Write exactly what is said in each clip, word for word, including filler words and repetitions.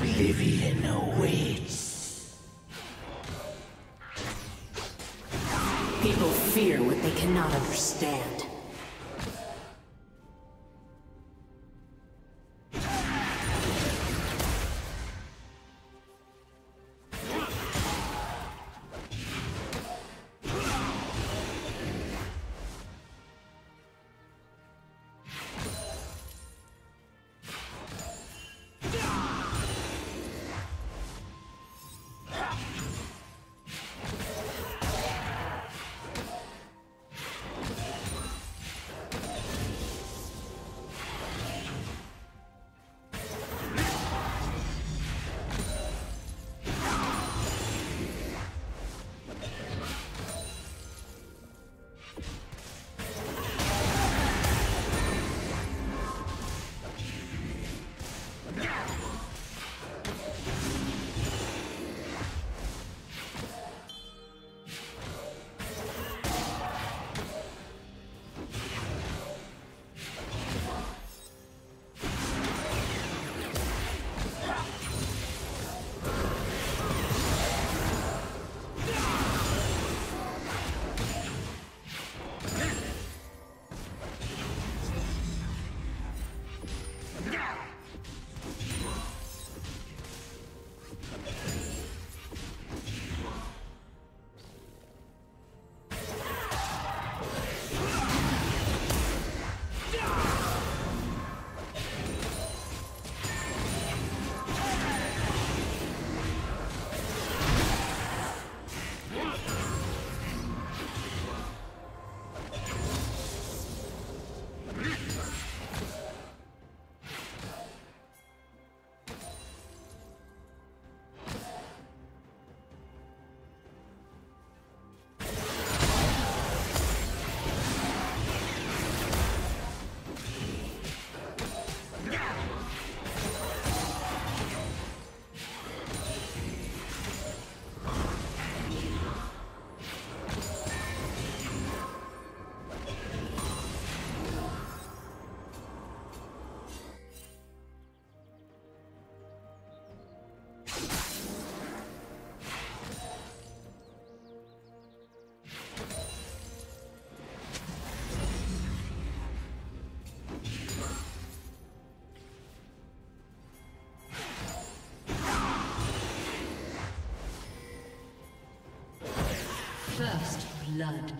Oblivion awaits. People fear what they cannot understand. First blood.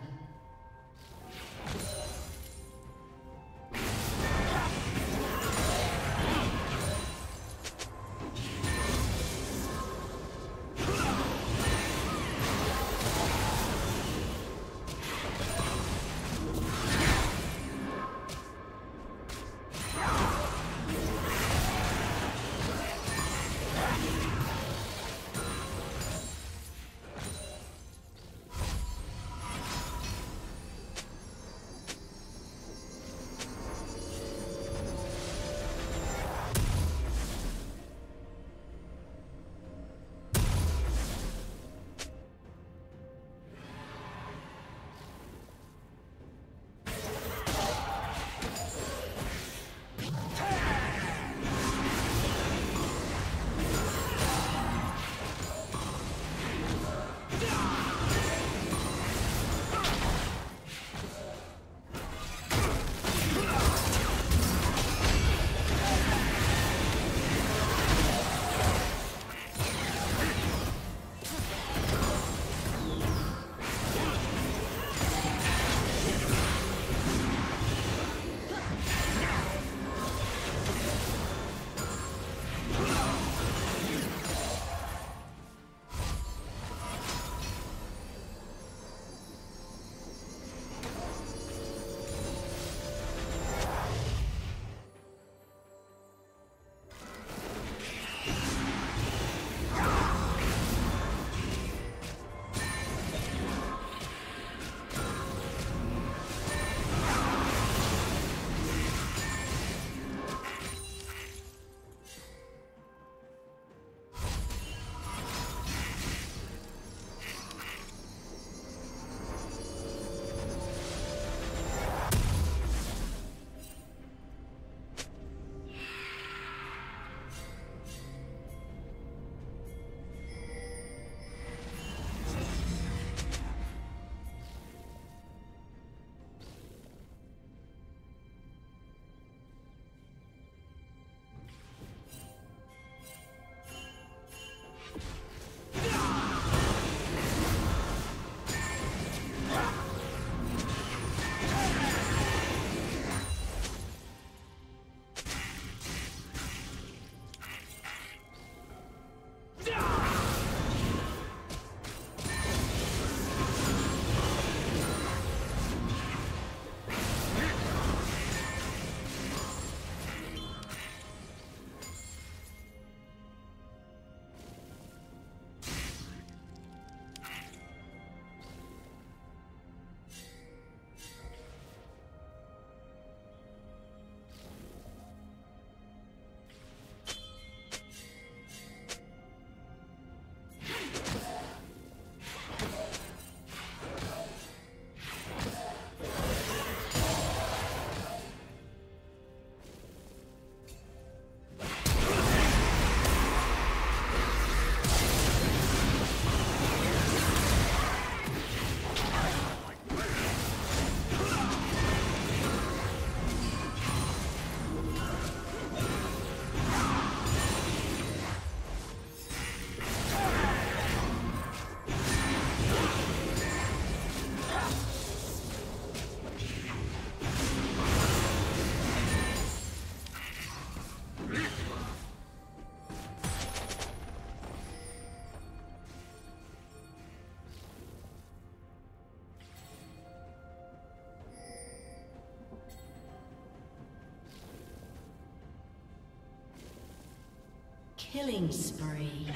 Killing spree.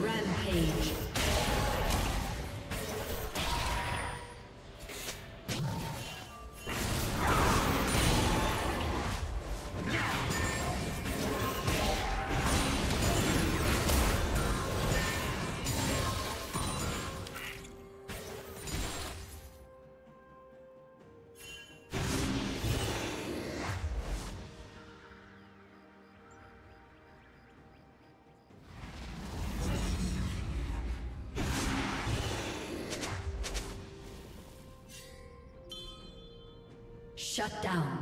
Rampage. Shut down.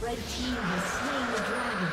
The team has slain the dragon.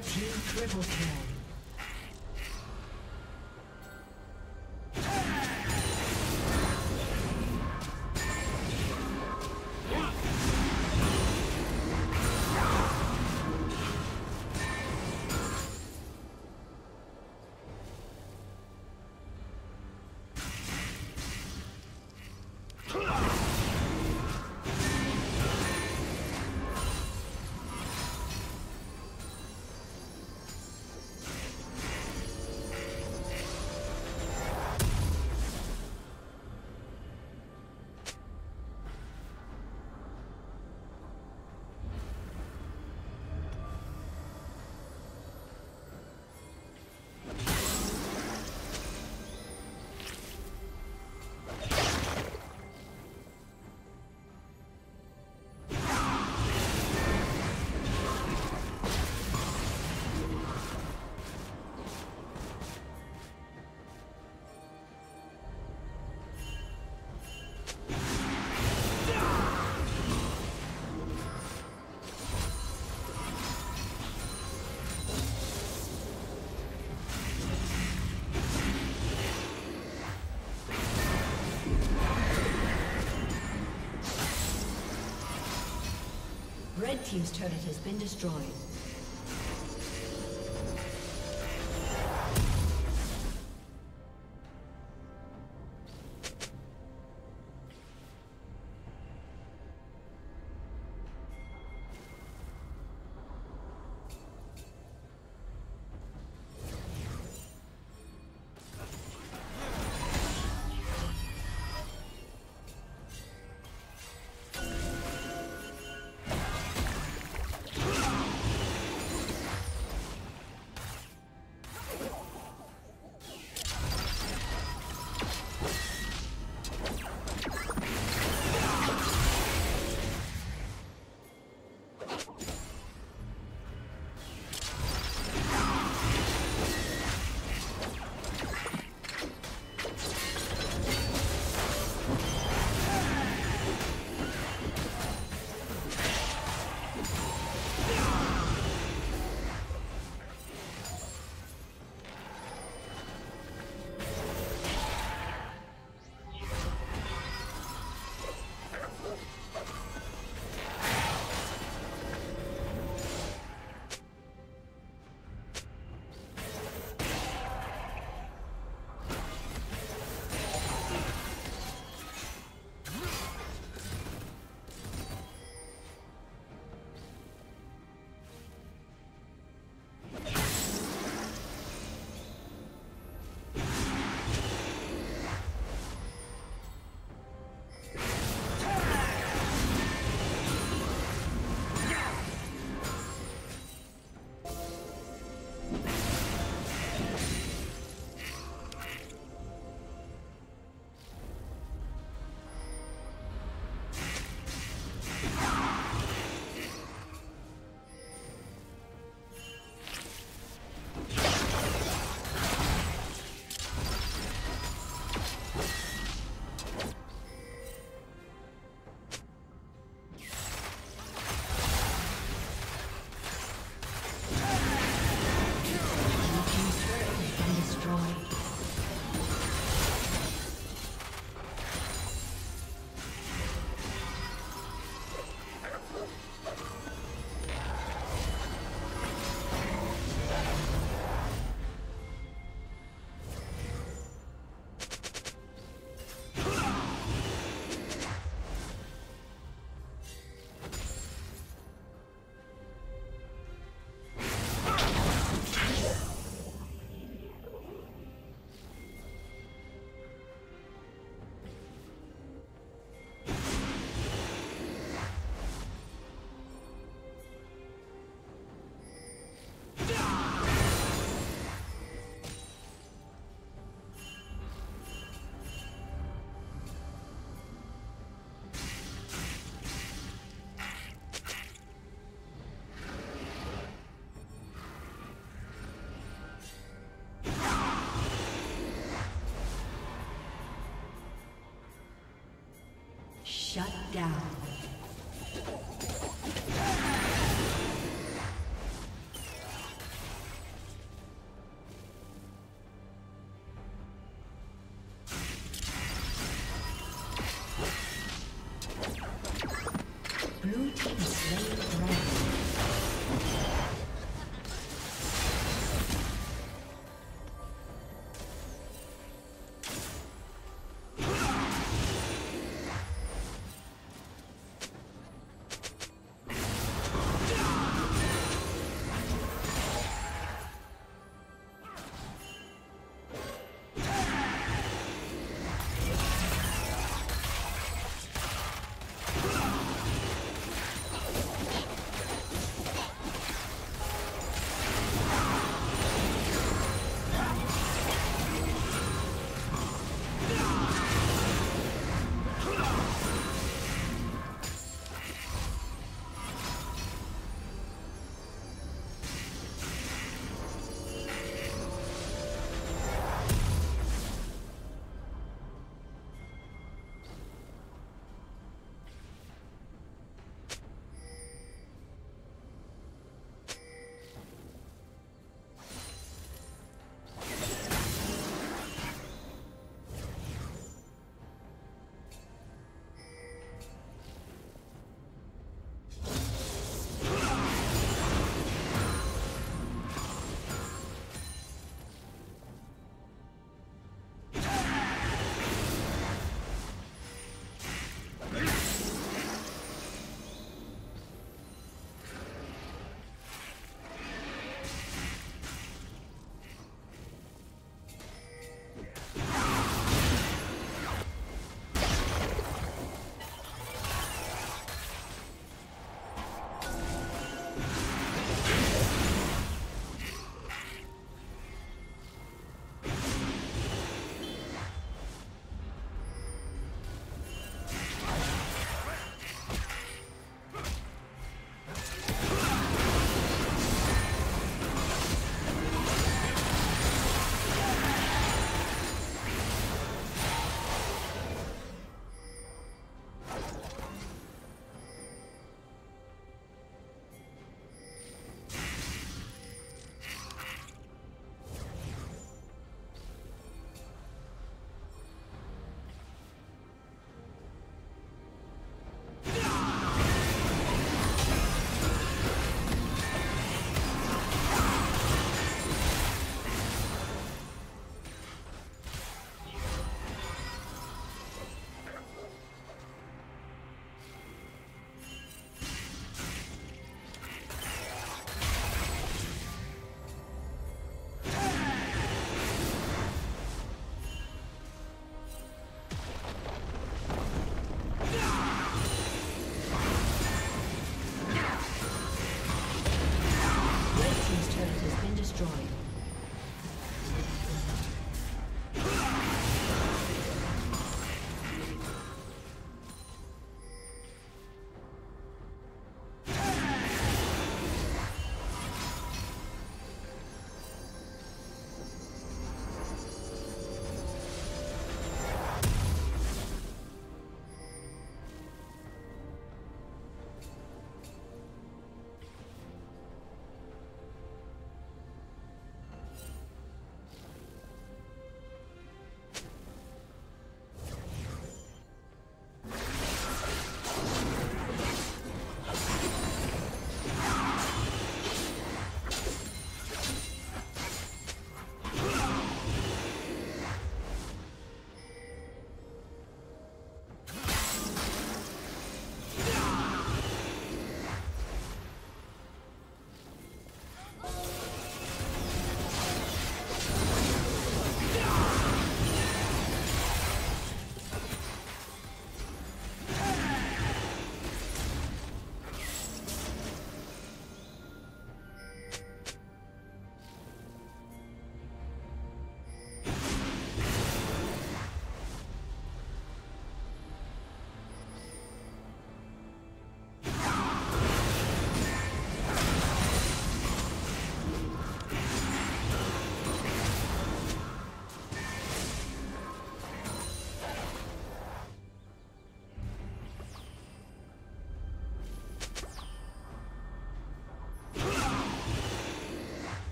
Red team triple kill. Red team's turret has been destroyed. Shut down.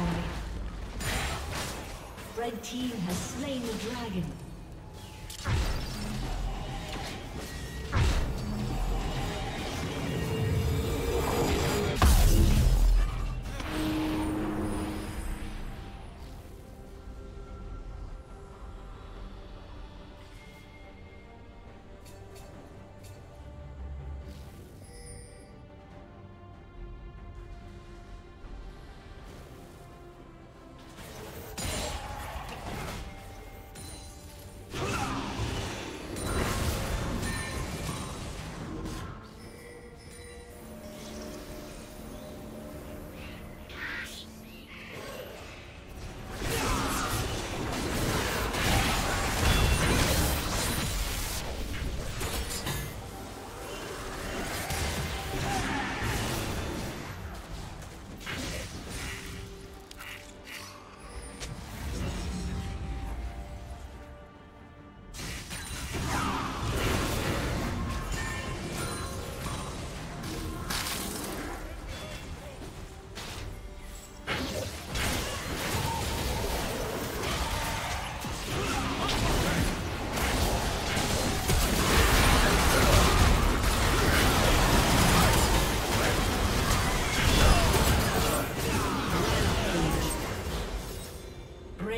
destroyed. Red team has slain the dragon.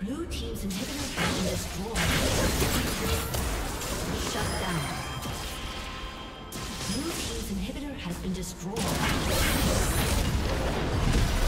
Blue team's inhibitor has been destroyed. Shut down. Blue team's inhibitor has been destroyed.